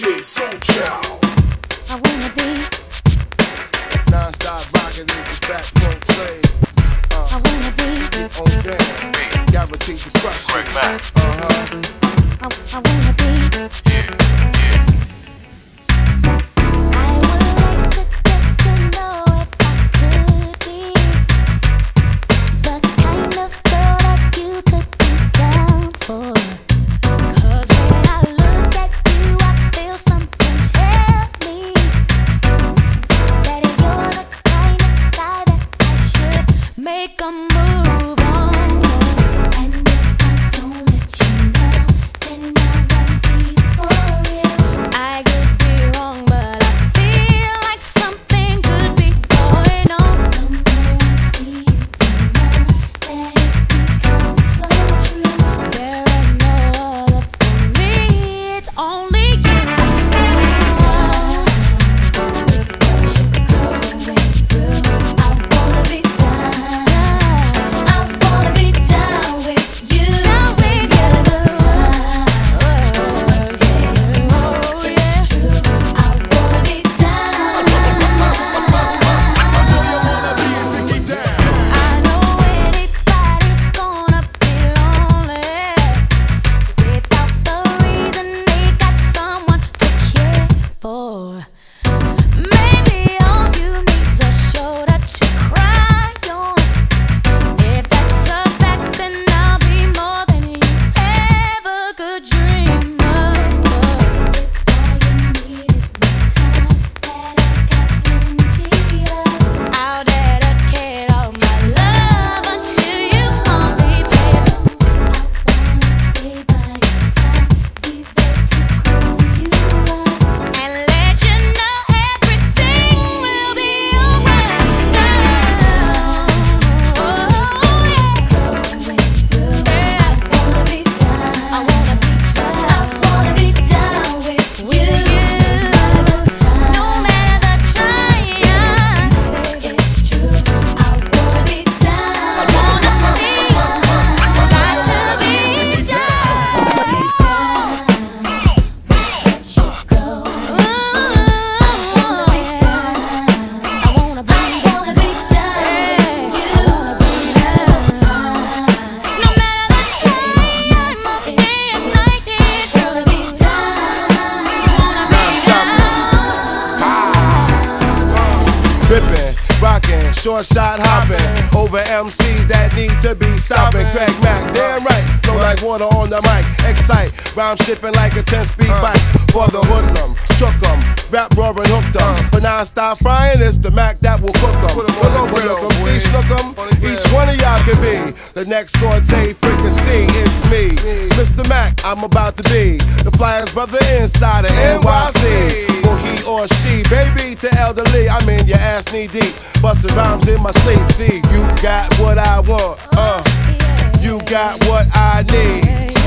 DJ Soulchild. I wanna be non-stop rockin' with the back row play. I wanna be okay. Guarantee the crush. Craig Mack. I wanna be. Yeah. Short shot hopping over MCs that need to be stopping. Craig Mack, damn right, flow like water on the mic. Excite, rhyme shipping like a 10-speed bike. For the hoodlum, shook 'em, rap roaring hooked 'em. But now I stop frying, it's the Mac that will cook 'em. Put 'em on the grill, see snook 'em. Each one of y'all could be the next saute fricassee. It's me, Mr. Mac. I'm about to be the flyest brother inside of NYC. He or she, baby to elderly, I'm in your ass knee deep, busting rhymes in my sleep. See, you got what I want, you got what I need.